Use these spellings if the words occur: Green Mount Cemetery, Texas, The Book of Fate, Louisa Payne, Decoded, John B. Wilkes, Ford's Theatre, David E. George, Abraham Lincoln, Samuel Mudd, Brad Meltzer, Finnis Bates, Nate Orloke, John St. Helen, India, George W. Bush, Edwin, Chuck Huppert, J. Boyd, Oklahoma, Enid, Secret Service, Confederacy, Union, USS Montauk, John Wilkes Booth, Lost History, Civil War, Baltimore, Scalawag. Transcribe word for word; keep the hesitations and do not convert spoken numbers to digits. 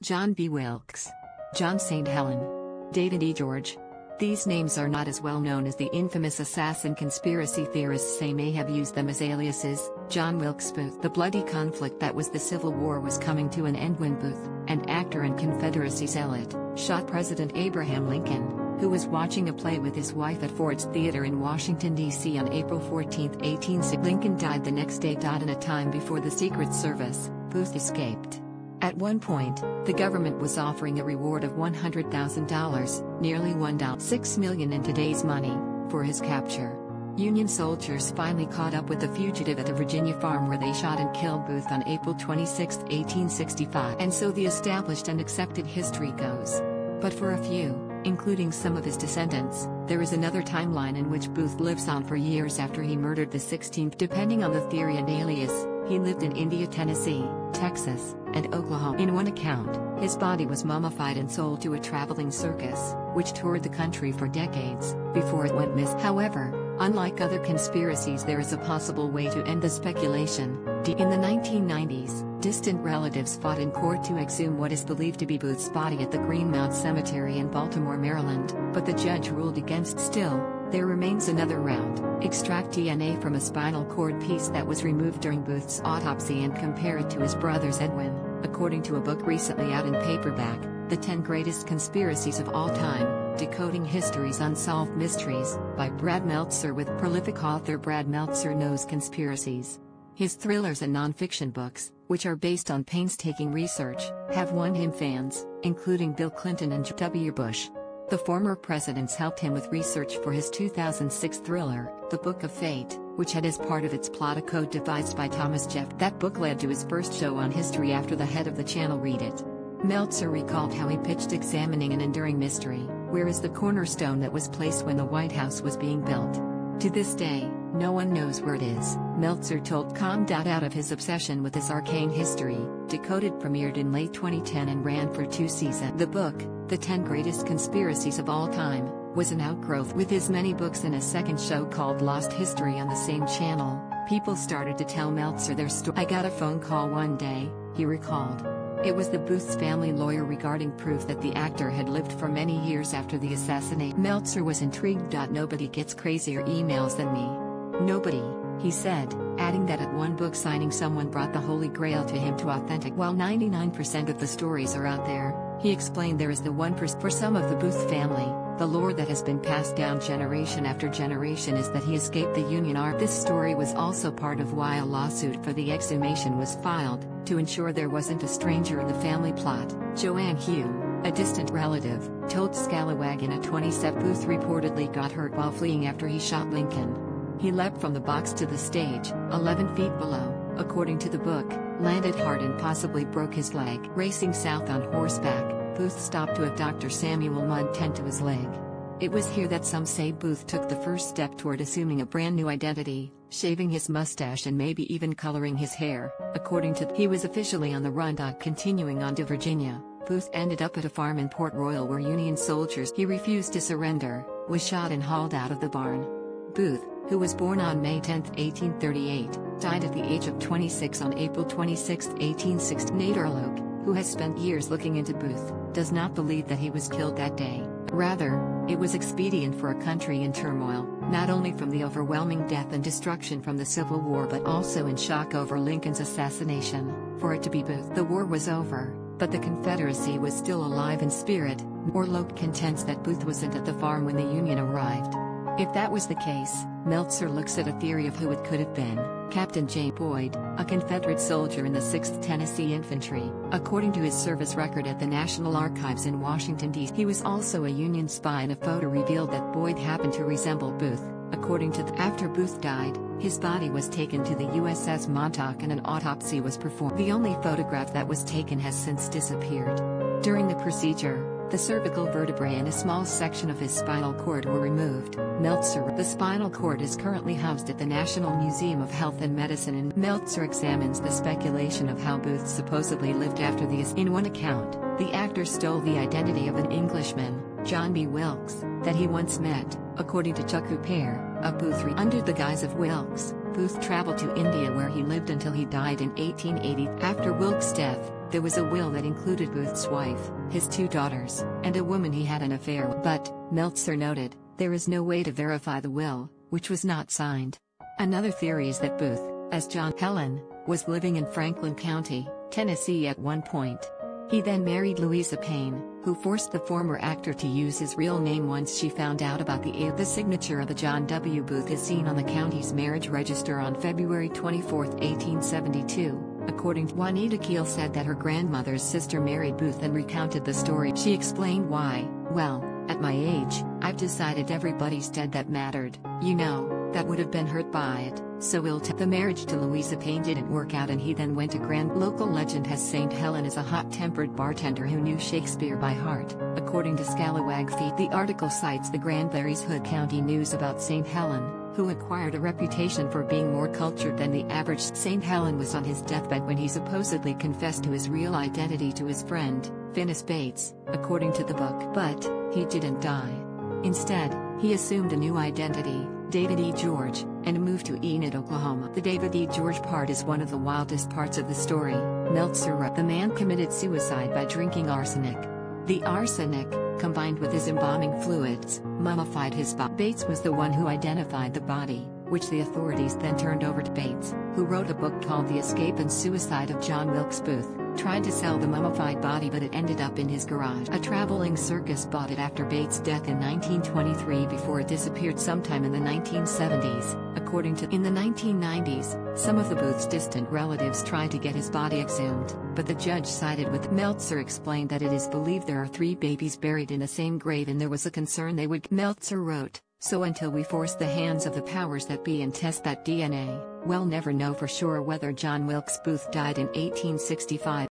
John B. Wilkes, John Saint Helen, David E. George. These names are not as well known as the infamous assassin conspiracy theorists say may have used them as aliases. John Wilkes Booth. The bloody conflict that was the Civil War was coming to an end when Booth, an actor and Confederacy zealot, shot President Abraham Lincoln, who was watching a play with his wife at Ford's Theatre in Washington, D C on April fourteenth, eighteen sixty. Lincoln died the next day. In a time before the Secret Service, Booth escaped. At one point, the government was offering a reward of one hundred thousand dollars, nearly one point six million dollars in today's money, for his capture. Union soldiers finally caught up with the fugitive at a Virginia farm where they shot and killed Booth on April twenty-sixth, eighteen sixty-five. And so the established and accepted history goes. But for a few, including some of his descendants, there is another timeline in which Booth lives on for years after he murdered the sixteenth. Depending on the theory and alias, he lived in India, Tennessee, Texas, and Oklahoma. In one account, his body was mummified and sold to a traveling circus, which toured the country for decades, before it went missing. However, unlike other conspiracies, there is a possible way to end the speculation. In the nineteen nineties, distant relatives fought in court to exhume what is believed to be Booth's body at the Green Mount Cemetery in Baltimore, Maryland, but the judge ruled against. Still, there remains another round: extract D N A from a spinal cord piece that was removed during Booth's autopsy and compare it to his brother's. Edwin, according to a book recently out in paperback, The ten Greatest Conspiracies of All Time: Decoding History's Unsolved Mysteries, by Brad Meltzer with prolific author Brad Meltzer knows conspiracies. His thrillers and non-fiction books, which are based on painstaking research, have won him fans, including Bill Clinton and George W. Bush. The former presidents helped him with research for his two thousand six thriller, The Book of Fate, which had as part of its plot a code devised by Thomas Jefferson. That book led to his first show on History After. The head of the channel Read It. Meltzer recalled how he pitched examining an enduring mystery: where is the cornerstone that was placed when the White House was being built? To this day, no one knows where it is, Meltzer told Com. Out of his obsession with this arcane history, Decoded premiered in late twenty ten and ran for two seasons. The book, The ten Greatest Conspiracies of All Time, was an outgrowth. With his many books and a second show called Lost History on the same channel, people started to tell Meltzer their story. I got a phone call one day, he recalled. It was the Booth's family lawyer regarding proof that the actor had lived for many years after the assassination. Meltzer was intrigued. Nobody gets crazier emails than me. Nobody, he said, adding that at one book signing someone brought the Holy Grail to him to authenticate. While ninety-nine percent of the stories are out there, he explained, there is the one percent. For some of the Booth family, the lore that has been passed down generation after generation is that he escaped the Union Army. This story was also part of why a lawsuit for the exhumation was filed, to ensure there wasn't a stranger in the family plot. Joanne Hugh, a distant relative, told Scalawag in a twenty-seven. Booth reportedly got hurt while fleeing after he shot Lincoln. He leapt from the box to the stage, eleven feet below, according to the book, landed hard and possibly broke his leg. Racing south on horseback, Booth stopped to have Doctor Samuel Mudd tend to his leg. It was here that some say Booth took the first step toward assuming a brand new identity, shaving his mustache and maybe even coloring his hair, according to. He was officially on the run. Continuing on to Virginia, Booth ended up at a farm in Port Royal where Union soldiers. He refused to surrender, was shot and hauled out of the barn. Booth, who was born on May tenth, eighteen thirty-eight, died at the age of twenty-six on April twenty-sixth, eighteen sixty. Nate Orloke, who has spent years looking into Booth, does not believe that he was killed that day. Rather, it was expedient for a country in turmoil, not only from the overwhelming death and destruction from the Civil War but also in shock over Lincoln's assassination, for it to be Booth. The war was over, but the Confederacy was still alive in spirit. Orloke contends that Booth wasn't at the farm when the Union arrived. If that was the case, Meltzer looks at a theory of who it could have been: Captain J. Boyd, a Confederate soldier in the sixth Tennessee Infantry, according to his service record at the National Archives in Washington, D C He was also a Union spy, and a photo revealed that Boyd happened to resemble Booth, according to the. After Booth died, his body was taken to the U S S Montauk and an autopsy was performed. The only photograph that was taken has since disappeared. During the procedure, the cervical vertebrae and a small section of his spinal cord were removed, Meltzer. The spinal cord is currently housed at the National Museum of Health and Medicine, and Meltzer examines the speculation of how Booth supposedly lived after the assassination. In one account, the actor stole the identity of an Englishman, John B. Wilkes, that he once met, according to Chuck Huppert, a Booth. Under the guise of Wilkes, Booth traveled to India where he lived until he died in eighteen eighty. After Wilkes' death, there was a will that included Booth's wife, his two daughters, and a woman he had an affair with. But, Meltzer noted, there is no way to verify the will, which was not signed. Another theory is that Booth, as John Helen, was living in Franklin County, Tennessee at one point. He then married Louisa Payne, who forced the former actor to use his real name once she found out about the aid. The signature of the John W. Booth is seen on the county's marriage register on February twenty-fourth, eighteen seventy-two, according to Juanita Keel said that her grandmother's sister married Booth and recounted the story. She explained why, well, at my age, I've decided everybody's dead that mattered, you know, that would have been hurt by it. So ill the marriage to Louisa Payne didn't work out and he then went to Grand. Local legend has Saint Helen is a hot-tempered bartender who knew Shakespeare by heart, according to Scalawag. The article cites the Grand Larry's Hood County News about Saint Helen, who acquired a reputation for being more cultured than the average. Saint Helen was on his deathbed when he supposedly confessed to his real identity to his friend, Finnis Bates, according to the book. But, he didn't die. Instead, he assumed a new identity, David E. George, and moved to Enid, Oklahoma. The David E. George part is one of the wildest parts of the story, Meltzer wrote. The man committed suicide by drinking arsenic. The arsenic, combined with his embalming fluids, mummified his body. Bates was the one who identified the body, which the authorities then turned over to Bates, who wrote a book called The Escape and Suicide of John Wilkes Booth, tried to sell the mummified body but it ended up in his garage. A traveling circus bought it after Bates' death in nineteen twenty-three before it disappeared sometime in the nineteen seventies, according to. In the nineteen nineties, some of the Booth's distant relatives tried to get his body exhumed, but the judge sided with. Meltzer explained that it is believed there are three babies buried in the same grave and there was a concern they would. Meltzer wrote, so until we force the hands of the powers that be and test that D N A, we'll never know for sure whether John Wilkes Booth died in eighteen sixty-five